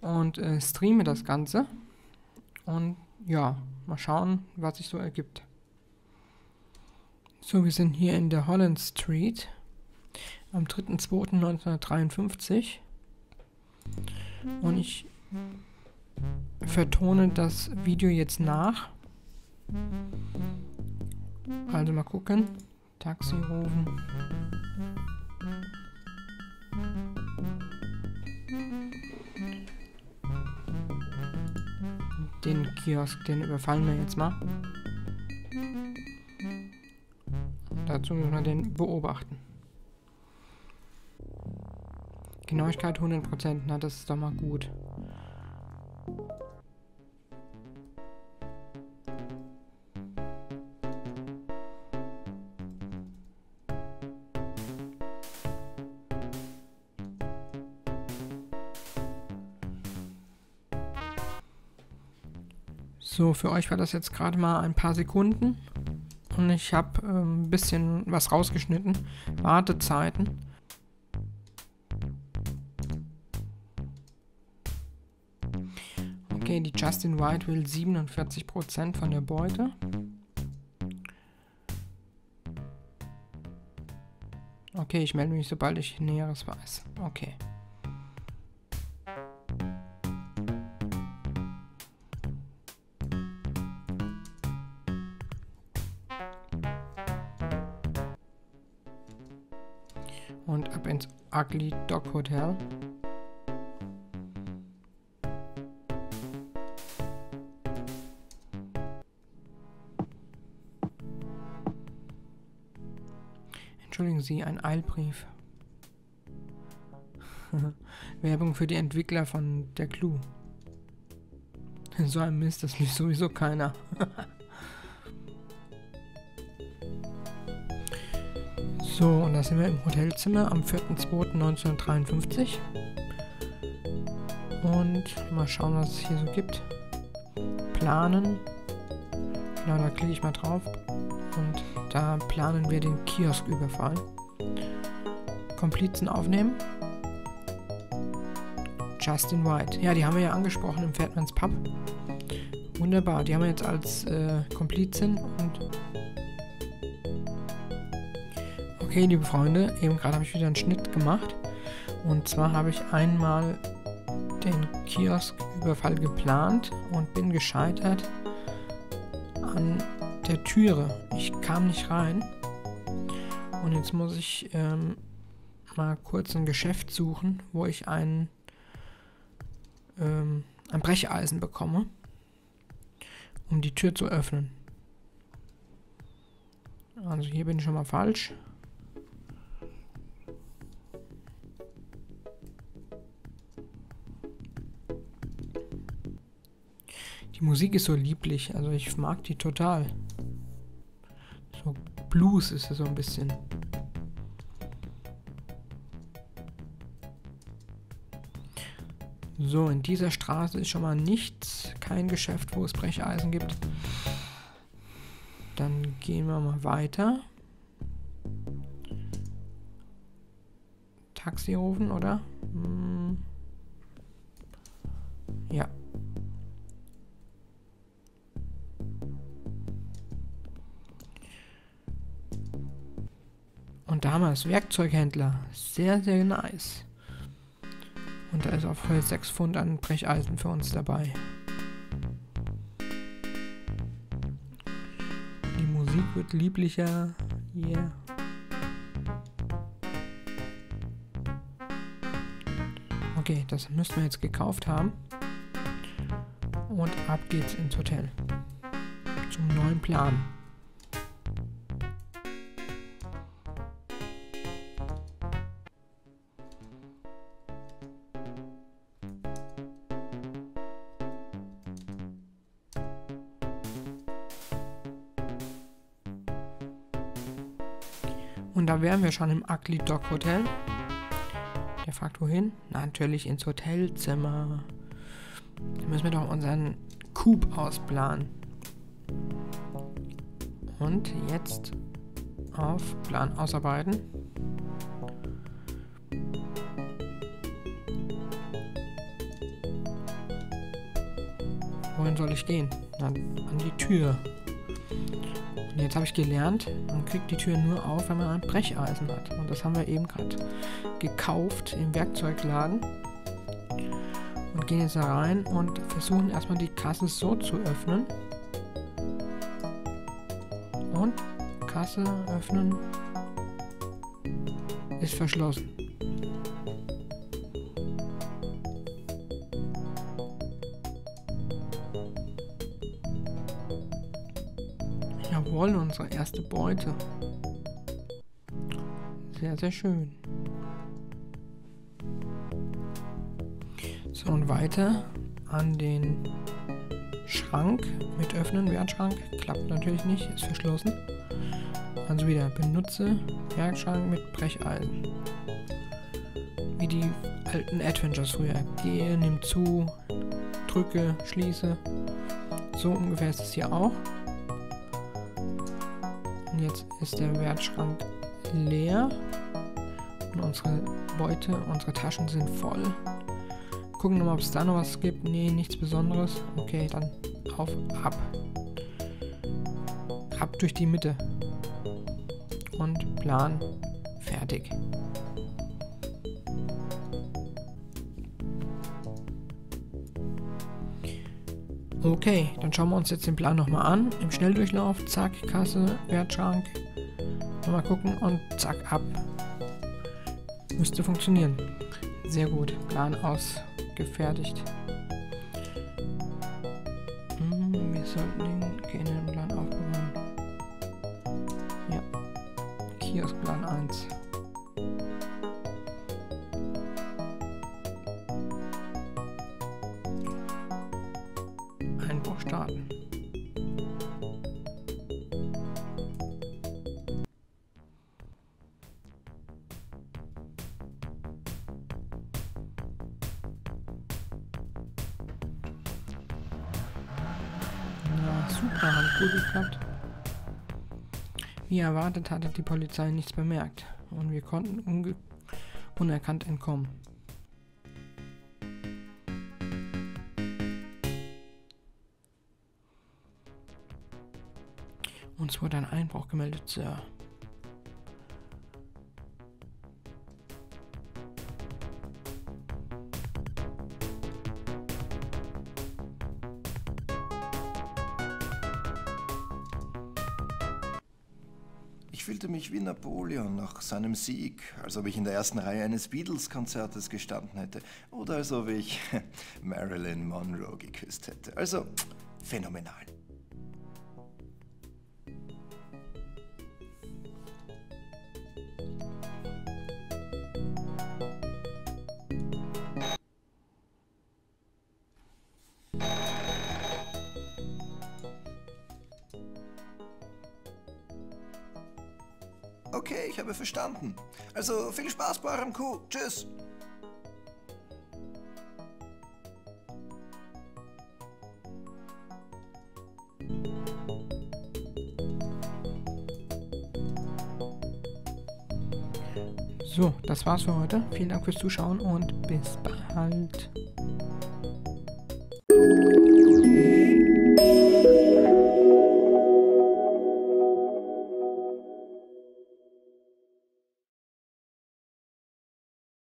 Und streame das Ganze und ja, mal schauen, was sich so ergibt. So, wir sind hier in der Holland Street am 3.2.1953 und ich vertone das Video jetzt nach. Also mal gucken, Taxi rufen. Den Kiosk, den überfallen wir jetzt mal. Dazu müssen wir den beobachten. Genauigkeit 100%, na das ist doch mal gut. So, für euch war das jetzt gerade mal ein paar Sekunden und ich habe ein bisschen was rausgeschnitten, Wartezeiten. Okay, die Justin White will 47% von der Beute. Okay, ich melde mich, sobald ich Näheres weiß. Okay. Und ab ins Ugly Dog Hotel. Entschuldigen Sie, ein Eilbrief. Werbung für die Entwickler von der Clue. So ein Mist, das liest sowieso keiner. So, und da sind wir im Hotelzimmer am 4.2.1953 und mal schauen, was es hier so gibt. Planen, na, da klicke ich mal drauf und da planen wir den Kiosküberfall. Komplizen aufnehmen. Justin White, ja, die haben wir ja angesprochen im Fatman's Pub. Wunderbar, die haben wir jetzt als Komplizin und... Okay, liebe Freunde, eben gerade habe ich wieder einen Schnitt gemacht und zwar habe ich einmal den Kiosküberfall geplant und bin gescheitert an der Türe. Ich kam nicht rein und jetzt muss ich mal kurz ein Geschäft suchen, wo ich ein Brecheisen bekomme, um die Tür zu öffnen. Also hier bin ich schon mal falsch. Die Musik ist so lieblich, also ich mag die total. So Blues ist es so ein bisschen. So, in dieser Straße ist schon mal nichts, kein Geschäft, wo es Brecheisen gibt. Dann gehen wir mal weiter. Taxi rufen, oder? Ja. Und da haben wir das Werkzeughändler. Sehr, sehr nice. Und da ist auf Höhe 6 Pfund an Brecheisen für uns dabei. Die Musik wird lieblicher. Yeah. Okay, das müssten wir jetzt gekauft haben. Und ab geht's ins Hotel. Zum neuen Plan. Und da wären wir schon im Ugly Dog Hotel. Der Er fragt, wohin? Natürlich ins Hotelzimmer. Dann müssen wir doch unseren Coup ausplanen. Und jetzt auf Plan ausarbeiten. Wohin soll ich gehen? Na, an die Tür. Und jetzt habe ich gelernt, man kriegt die Tür nur auf, wenn man ein Brecheisen hat. Und das haben wir eben gerade gekauft im Werkzeugladen. Und gehen jetzt da rein und versuchen erstmal die Kasse so zu öffnen. Und Kasse öffnen ist verschlossen. Jawohl, unsere erste Beute. Sehr, sehr schön. So, und weiter an den Schrank mit öffnen, Werkschrank. Klappt natürlich nicht, ist verschlossen. Also wieder benutze Werkschrank mit Brecheisen. Wie die alten Adventures früher. Gehe, nimm zu, drücke, schließe. So ungefähr ist es hier auch. Und jetzt ist der Werkschrank leer. Und unsere Beute, unsere Taschen sind voll. Gucken wir mal, ob es da noch was gibt. Nee, nichts Besonderes. Okay, dann auf, ab. Ab durch die Mitte. Und Plan fertig. Okay, dann schauen wir uns jetzt den Plan nochmal an. Im Schnelldurchlauf, zack, Kasse, Wertschrank. Nochmal gucken und zack, ab. Müsste funktionieren. Sehr gut, Plan ausgefertigt. Wir sollten den gehenden Plan aufbauen. Ja, hier ist Plan 1. Einbruch starten. Na super, hat gut geklappt. Wie erwartet hatte die Polizei nichts bemerkt und wir konnten unerkannt entkommen. Uns wurde ein Einbruch gemeldet, Sir. Ich fühlte mich wie Napoleon nach seinem Sieg, als ob ich in der ersten Reihe eines Beatles-Konzertes gestanden hätte oder als ob ich Marilyn Monroe geküsst hätte. Also phänomenal. Okay, ich habe verstanden. Also viel Spaß bei eurem Coup. Tschüss. So, das war's für heute. Vielen Dank fürs Zuschauen und bis bald.